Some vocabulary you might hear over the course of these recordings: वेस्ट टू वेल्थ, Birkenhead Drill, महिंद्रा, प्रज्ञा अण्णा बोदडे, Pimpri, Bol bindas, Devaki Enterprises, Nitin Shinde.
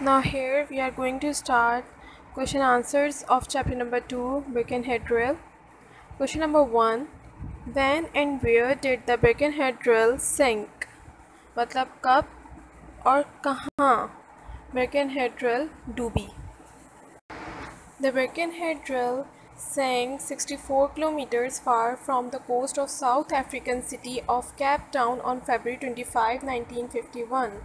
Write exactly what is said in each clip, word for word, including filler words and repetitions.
Now here we are going to start question answers of chapter number two, Birkenhead Drill. Question number one, when and where did the Birkenhead Drill sink? मतलब कब और कहाँ Birkenhead Drill डूबी? The Birkenhead Drill sank sixty-four kilometers far from the coast of South African city of Cape Town on February twenty-fifth nineteen fifty-one.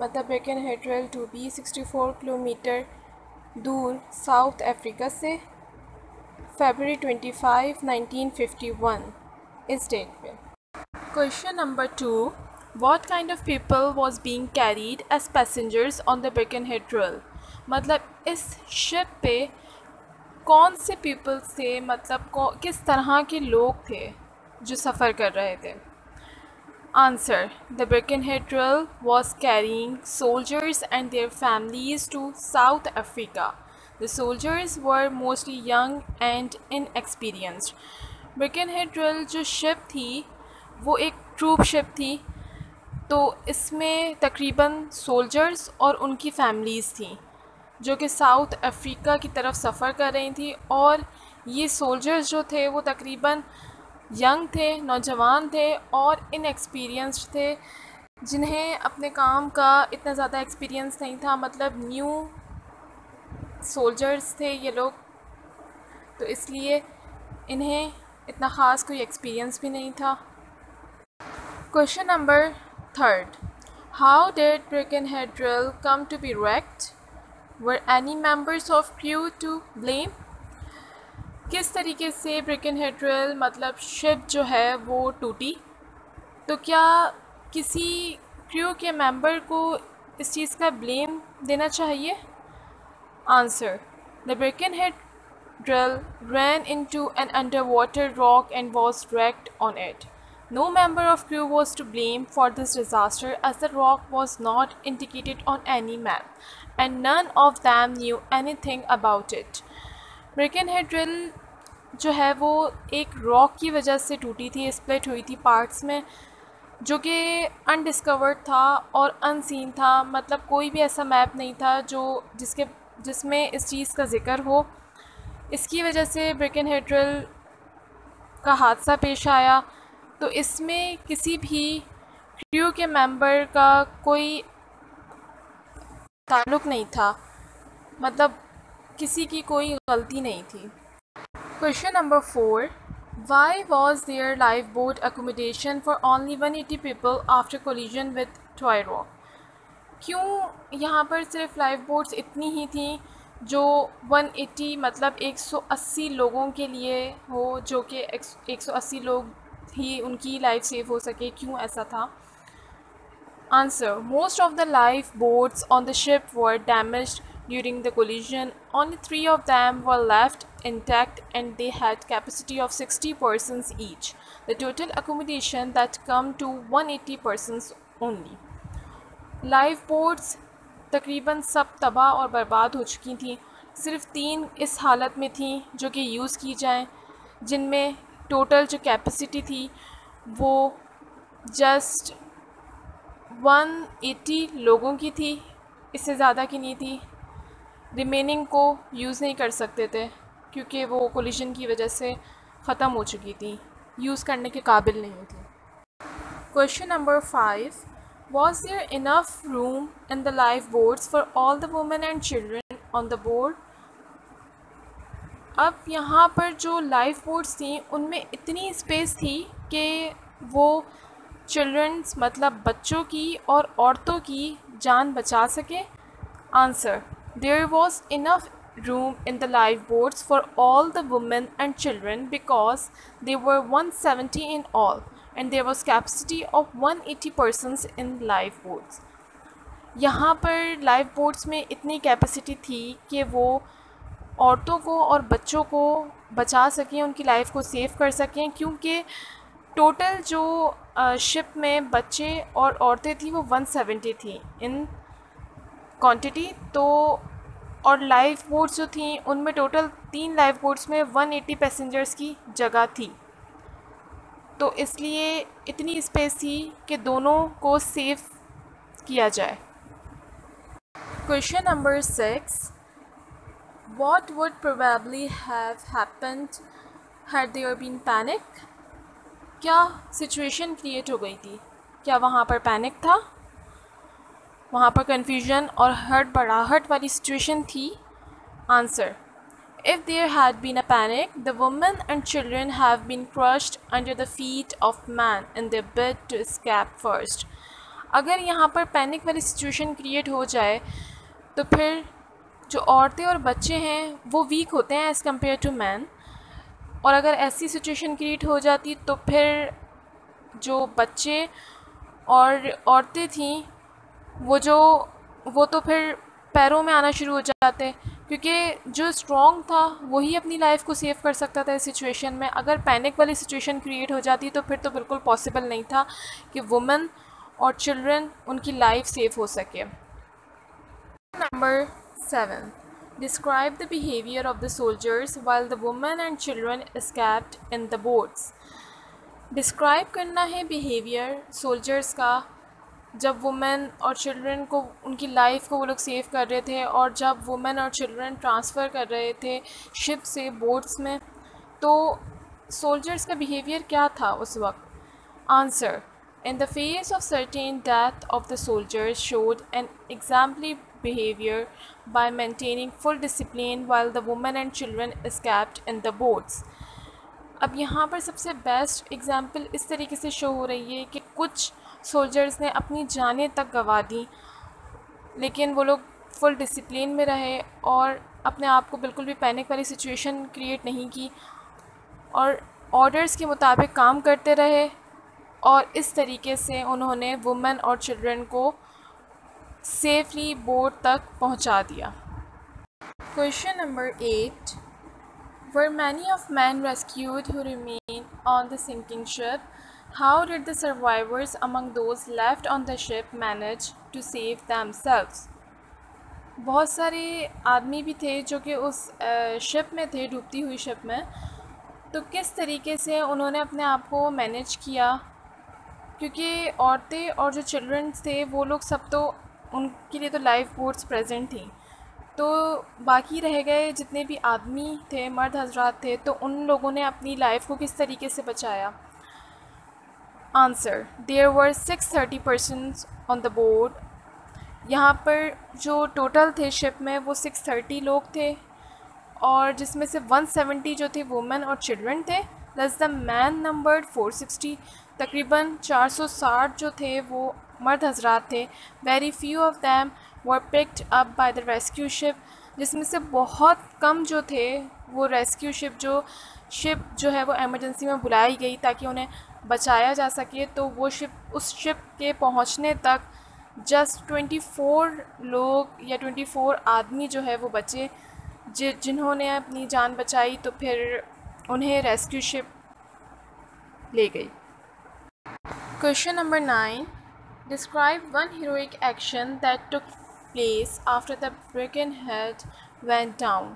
मतलब Birkenhead Drill डूबी sixty-four kilometre दूर South Africa से February twenty-fifth nineteen fifty-one इस date पे। Question number two, what kind of people was being carried as passengers on the Birkenhead Drill? मतलब इस ship पे कौन से पीपल थे, मतलब किस तरह के लोग थे जो सफ़र कर रहे थे? Answer: The Birkenhead Drill was carrying soldiers and their families to South Africa. The soldiers were mostly young and inexperienced. Birkenhead Drill जो ship थी वो एक troop ship थी, तो इसमें तकरीबन soldiers और उनकी families थी जो कि South Africa की तरफ सफ़र कर रही थी। और ये soldiers जो थे वो तकरीबन यंग थे, नौजवान थे और इनएक्सपीरियंस्ड थे, जिन्हें अपने काम का इतना ज़्यादा एक्सपीरियंस नहीं था, मतलब न्यू सोल्जर्स थे ये लोग, तो इसलिए इन्हें इतना ख़ास कोई एक्सपीरियंस भी नहीं था। Question number third, how did Birkenhead Drill come to be wrecked? Were any members of crew to blame? किस तरीके से Birkenhead Drill मतलब शिप जो है वो टूटी, तो क्या किसी क्रू के मेंबर को इस चीज़ का ब्लेम देना चाहिए? Answer: the Birkenhead Drill ran into an underwater rock and was wrecked on it. No member of crew was to blame for this disaster as the rock was not indicated on any map and none of them knew anything about it. Birkenhead Drill जो है वो एक rock की वजह से टूटी थी, split हुई थी पार्ट्स में, जो कि अनडिस्कवर्ड था और अनसीन था, मतलब कोई भी ऐसा मैप नहीं था जो जिसके जिसमें इस चीज़ का जिक्र हो। इसकी वजह से Birkenhead Drill का हादसा पेश आया, तो इसमें किसी भी क्रू के मेंबर का कोई ताल्लुक़ नहीं था, मतलब किसी की कोई गलती नहीं थी। Question number four, why was there life boat accommodation for only one eighty people after collision with toy rock? क्यों यहाँ पर सिर्फ लाइफ बोट्स इतनी ही थी जो वन एटी मतलब एक सौ अस्सी लोगों के लिए हो, जो कि एक सौ अस्सी लोग ही उनकी लाइफ सेव हो सके, क्यों ऐसा था? Answer: most of the life boats on the ship were damaged during the collision. Only three of them were left intact and they had capacity of sixty persons each. The total accommodation that come to one hundred eighty persons only. Life boats तकरीबन सब तबाह और बर्बाद हो चुकी थी, सिर्फ तीन इस हालत में थी जो कि यूज़ की जाएं, जिनमें टोटल जो कैपेसिटी थी वो जस्ट वन एटी लोगों की थी, इससे ज़्यादा की नहीं थी। रिमेनिंग को यूज़ नहीं कर सकते थे क्योंकि वो कोलिजन की वजह से ख़त्म हो चुकी थी, यूज़ करने के काबिल नहीं थी। Question number five, was there enough room in the life boats for all the women and children on the board? अब यहाँ पर जो लाइफ बोट्स थी उनमें इतनी स्पेस थी कि वो चिल्ड्रंस मतलब बच्चों की और औरतों की जान बचा सके। Answer: There was enough room in the lifeboats for all the women and children because they were one hundred seventy in all and there was capacity of one hundred eighty persons in lifeboats. यहाँ पर lifeboats में इतनी capacity थी कि वो औरतों को और बच्चों को बचा सकें, उनकी लाइफ को सेव कर सकें, क्योंकि टोटल जो शिप में बच्चे और औरतें थी वो one hundred seventy थी इन क्वांटिटी, तो और लाइफ बोट्स जो थी उनमें टोटल तीन लाइफ बोट्स में वन एटी पैसेंजर्स की जगह थी, तो इसलिए इतनी स्पेस थी कि दोनों को सेव किया जाए। Question number six. What would probably have happened had there been panic? क्या situation create हो गई थी? क्या वहाँ पर panic था? वहाँ पर confusion और हड़बड़ाहट वाली situation थी? Answer. If there had been a panic, the women and children have been crushed under the feet of man in their bid to escape first. अगर यहाँ पर पैनिक वाली सिचुएशन क्रिएट हो जाए तो फिर जो औरतें और बच्चे हैं वो वीक होते हैं एज़ कम्पेयर टू मैन, और अगर ऐसी सिचुएशन क्रिएट हो जाती तो फिर जो बच्चे और औरतें थीं वो जो वो तो फिर पैरों में आना शुरू हो जाते, क्योंकि जो स्ट्रॉन्ग था वही अपनी लाइफ को सेव कर सकता था इस सिचुएशन में। अगर पैनिक वाली सिचुएशन क्रिएट हो जाती तो फिर तो बिल्कुल पॉसिबल नहीं था कि वुमेन और चिल्ड्रन उनकी लाइफ सेव हो सके। Number seven. Describe the behavior of the soldiers while the women and children escaped in the boats. Describe करना है behavior soldiers का जब women और children को, उनकी लाइफ को वो लोग सेव कर रहे थे, और जब women और children ट्रांसफ़र कर रहे थे शिप से बोट्स में, तो soldiers का behavior क्या था उस वक्त? Answer. In the face of certain death of the soldiers showed an exemplary behavior by maintaining full discipline while the women and children escaped in the boats. अब यहाँ पर सबसे बेस्ट एग्ज़ाम्पल इस तरीके से शो हो रही है कि कुछ सोल्जर्स ने अपनी जानें तक गंवा दी, लेकिन वो लोग फुल डिसिप्लिन में रहे और अपने आप को बिल्कुल भी पैनिक वाली सिचुएशन क्रिएट नहीं की, और ऑर्डर्स के मुताबिक काम करते रहे, और इस तरीके से उन्होंने वुमेन और चिल्ड्रन को सेफली बोट तक पहुंचा दिया। Question number eight. Were many of man rescued who remain on the sinking ship? How did the survivors among those left on the ship manage to save themselves? बहुत सारे आदमी भी थे जो कि उस शिप में थे, डूबती हुई शिप में, तो किस तरीके से उन्होंने अपने आप को मैनेज किया, क्योंकि औरतें और जो चिल्ड्रन थे वो लोग सब तो, उनके लिए तो लाइफ बोट्स प्रेजेंट थी, तो बाकी रह गए जितने भी आदमी थे, मर्द हजरात थे, तो उन लोगों ने अपनी लाइफ को किस तरीके से बचाया? Answer. There were six thirty persons on the board. यहाँ पर जो टोटल थे शिप में वो सिक्स थर्टी लोग थे, और जिसमें से वन सेवेंटी जो थे वुमेन और चिल्ड्रन थे, plus the man numbered four sixty. तकरीबन चार सौ साठ जो थे वो मर्द हजरात थे। Very few of them were picked up by the rescue ship, जिसमें से बहुत कम जो थे वो रेस्क्यू शिप, जो शिप जो है वो एमरजेंसी में बुलाई गई ताकि उन्हें बचाया जा सके, तो वो शिप, उस शिप के पहुंचने तक जस्ट चौबीस लोग या चौबीस आदमी जो है वो बचे, जि जिन्होंने अपनी जान बचाई, तो फिर उन्हें रेस्क्यू शिप ले गई। Question number nine. Describe one heroic action that took place after the Birkenhead went down.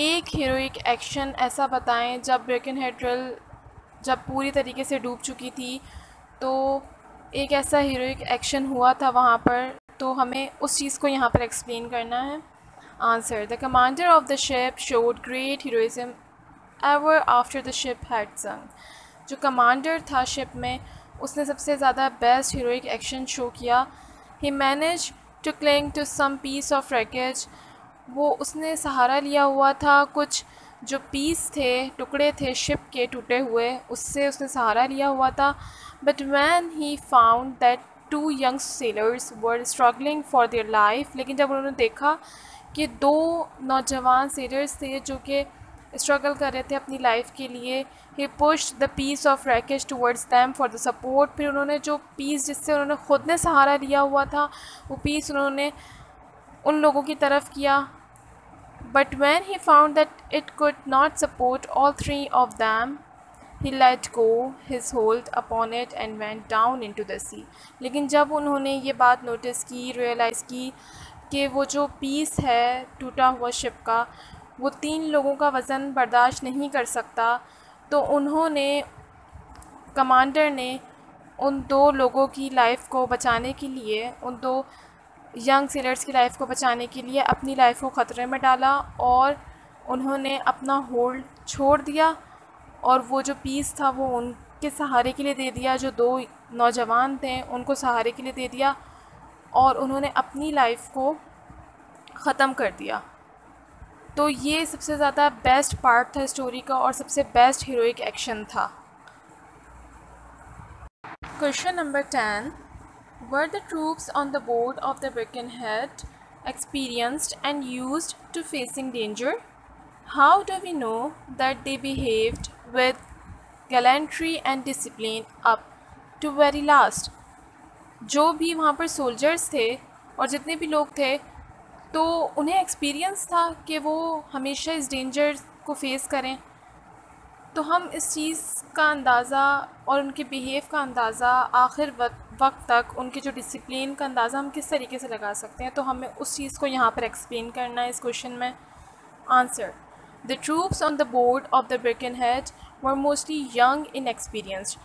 एक हीरोइक एक्शन ऐसा बताएं जब ब्रिकनहेड ड्रिल जब पूरी तरीके से डूब चुकी थी, तो एक ऐसा हीरोइक एक्शन हुआ था वहाँ पर, तो हमें उस चीज़ को यहाँ पर एक्सप्लेन करना है। Answer. The commander of the ship showed great heroism ever after the ship had sunk. जो कमांडर था शिप में उसने सबसे ज़्यादा बेस्ट हीरोइक एक्शन शो किया। He managed to cling to some piece of wreckage. वो उसने सहारा लिया हुआ था, कुछ जो पीस थे, टुकड़े थे शिप के टूटे हुए, उससे उसने सहारा लिया हुआ था। But when he found that two young sailors were struggling for their life, लेकिन जब उन्होंने देखा कि दो नौजवान सेलर्स थे जो कि स्ट्रगल कर रहे थे अपनी लाइफ के लिए, he pushed the piece of wreckage towards them for the support. फिर उन्होंने जो पीस जिससे उन्होंने ख़ुद ने सहारा लिया हुआ था वो पीस उन्होंने उन लोगों की तरफ किया। But when he found that it could not support all three of them, he let go his hold upon it and went down into the sea. लेकिन जब उन्होंने ये बात नोटिस की, रियलाइज़ की कि वो जो पीस है टूटा हुआ शिप का वो तीन लोगों का वज़न बर्दाश्त नहीं कर सकता, तो उन्होंने, कमांडर ने उन दो लोगों की लाइफ को बचाने के लिए, उन दो यंग सीनियर्स की लाइफ को बचाने के लिए अपनी लाइफ को ख़तरे में डाला और उन्होंने अपना होल्ड छोड़ दिया और वो जो पीस था वो उनके सहारे के लिए दे दिया, जो दो नौजवान थे उनको सहारे के लिए दे दिया और उन्होंने अपनी लाइफ को ख़त्म कर दिया। तो ये सबसे ज़्यादा बेस्ट पार्ट था स्टोरी का और सबसे बेस्ट हीरोइक एक्शन था। Question number ten, Were the troops on the board of the Birkenhead experienced and used to facing danger? How do we know that they behaved with gallantry and discipline up to very last? जो भी वहाँ पर soldiers थे और जितने भी लोग थे तो उन्हें एक्सपीरियंस था कि वो हमेशा इस डेंजर को फेस करें, तो हम इस चीज़ का अंदाज़ा और उनके बिहेव का अंदाज़ा आखिर वक्त वक्त तक उनके जो डिसिप्लिन का अंदाज़ा हम किस तरीके से लगा सकते हैं। तो हमें उस चीज़ को यहाँ पर एक्सप्लेन करना है इस क्वेश्चन में। Answer, the troops on the board of the Birkenhead were mostly young inexperienced.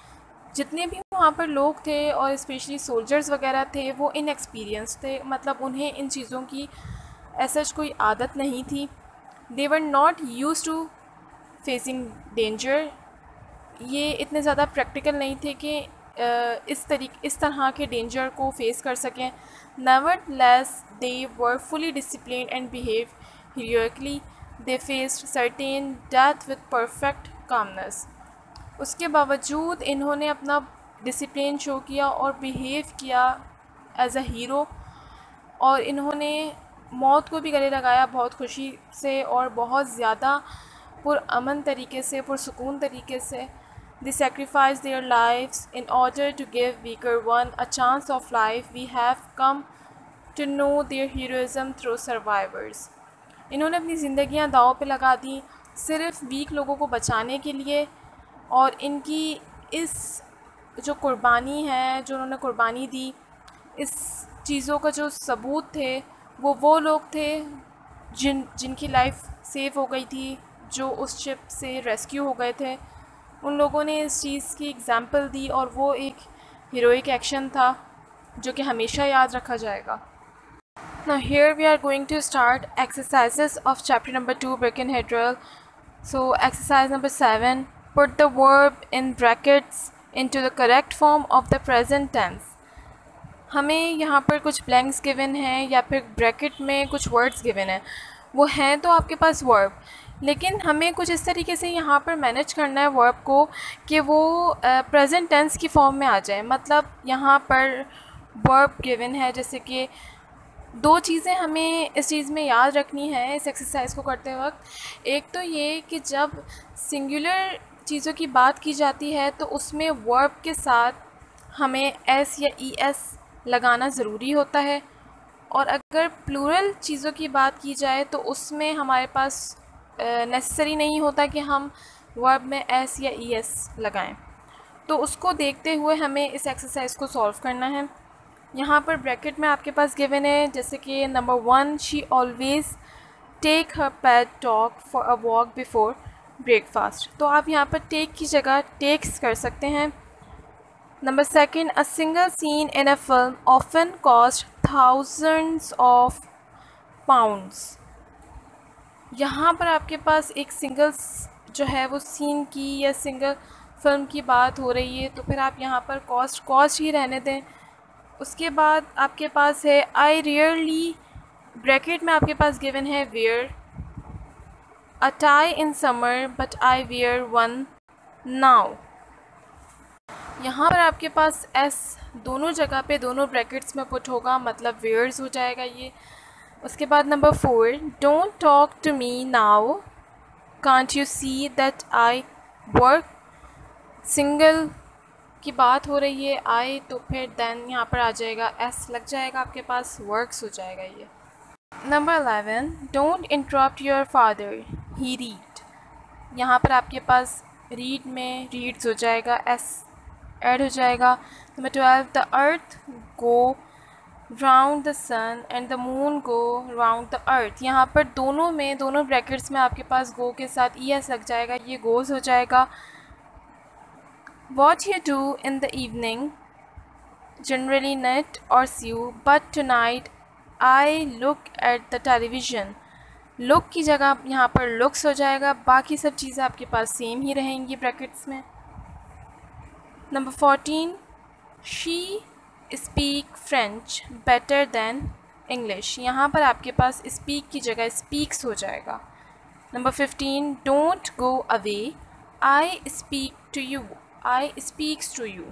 जितने भी वहाँ पर लोग थे और स्पेशली सोल्जर्स वगैरह थे वो इनएक्सपीरियंस्ड थे, मतलब उन्हें इन चीज़ों की ऐसा कोई आदत नहीं थी। They were not used to facing danger. ये इतने ज़्यादा प्रैक्टिकल नहीं थे कि इस तरीके इस तरह के डेंजर को फेस कर सकें। Nevertheless they were fully discipline and behave heroically. They faced certain death with perfect calmness. उसके बावजूद इन्होंने अपना डिसिप्लिन शो किया और बिहेव किया एज अ हीरो और इन्होंने मौत को भी गले लगाया बहुत खुशी से और बहुत ज़्यादा पुरअमन तरीके से, पुरसकून तरीके से। They sacrifice their lives in order to give weaker one a chance of life. We have come to know their heroism through survivors. इन्होंने अपनी ज़िंदगियां दाव पे लगा दी सिर्फ वीक लोगों को बचाने के लिए और इनकी इस जो कुर्बानी है, जो उन्होंने कुर्बानी दी, इस चीज़ों का जो सबूत थे वो वो लोग थे जिन जिनकी लाइफ सेव हो गई थी, जो उस शिप से रेस्क्यू हो गए थे। उन लोगों ने इस चीज़ की एग्ज़ाम्पल दी और वो एक हीरोइक एक्शन था जो कि हमेशा याद रखा जाएगा। Now here we are going to start exercises of chapter number two Birkenhead drill. So exercise number seven, put the verb in brackets into the correct form of the present tense. हमें यहाँ पर कुछ blanks given हैं या फिर bracket में कुछ words given हैं, वो हैं तो आपके पास वर्ब, लेकिन हमें कुछ इस तरीके से यहाँ पर मैनेज करना है वर्ब को कि वो प्रेजेंट टेंस की फॉर्म में आ जाए। मतलब यहाँ पर वर्ब गिवन है, जैसे कि दो चीज़ें हमें इस चीज़ में याद रखनी है इस एक्सरसाइज को करते वक्त। एक तो ये कि जब सिंगुलर चीज़ों की बात की जाती है तो उसमें वर्ब के साथ हमें एस या ई एस लगाना ज़रूरी होता है, और अगर प्लूरल चीज़ों की बात की जाए तो उसमें हमारे पास नेसेसरी uh, नहीं होता कि हम वर्ब में एस या ई एस लगाएं। तो उसको देखते हुए हमें इस एक्सरसाइज को सॉल्व करना है। यहाँ पर ब्रैकेट में आपके पास गिवन है, जैसे कि number one, she always take her pet dog for a walk before breakfast. तो आप यहाँ पर टेक की जगह टेक्स कर सकते हैं। Number second, a single scene in a film often cost thousands of pounds. यहाँ पर आपके पास एक सिंगल जो है वो सीन की या सिंगल फिल्म की बात हो रही है, तो फिर आप यहाँ पर कॉस्ट कॉस्ट ही रहने दें। उसके बाद आपके पास है आई रियरली, ब्रैकेट में आपके पास गिवन है wear a tie in summer but I wear one now. यहाँ पर आपके पास एस दोनों जगह पे दोनों ब्रैकेट्स में पुट होगा, मतलब वेयर्स हो जाएगा ये। उसके बाद number four, don't talk to me now can't you see that I work. Single की बात हो रही है आई, तो फिर देन यहाँ पर आ जाएगा एस लग जाएगा, आपके पास वर्क्स हो जाएगा ये। Number eleven, don't interrupt your father he read. यहाँ पर आपके पास रीड में रीड्स हो जाएगा, एस ऐड हो जाएगा। Number twelve, the earth go round the sun and the moon go round the earth. यहाँ पर दोनों में दोनों ब्रैकेट्स में आपके पास गो के साथ ई एस लग जाएगा, ये गोज हो जाएगा। What you do in the evening generally knit और sew but tonight I look at the television, look की जगह आप यहाँ पर लुक्स हो जाएगा, बाकी सब चीज़ें आपके पास सेम ही रहेंगी ब्रैकेट्स में। Number fourteen, she speak French better than English, यहाँ पर आपके पास स्पीक की जगह स्पीक्स हो जाएगा। Number fifteen, don't go away I speak to you, I speaks to you,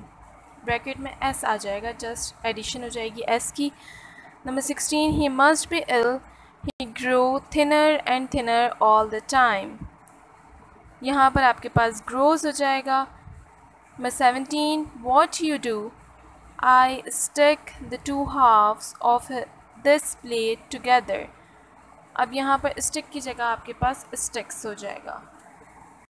bracket में एस आ जाएगा, जस्ट एडिशन हो जाएगी एस की। Number sixteen, he must be ill he grow thinner and thinner all the time, यहाँ पर आपके पास ग्रोज हो जाएगा। Number seventeen, what you do I stick the two halves of this plate together, अब यहाँ पर स्टिक की जगह आपके पास स्टिक्स हो जाएगा।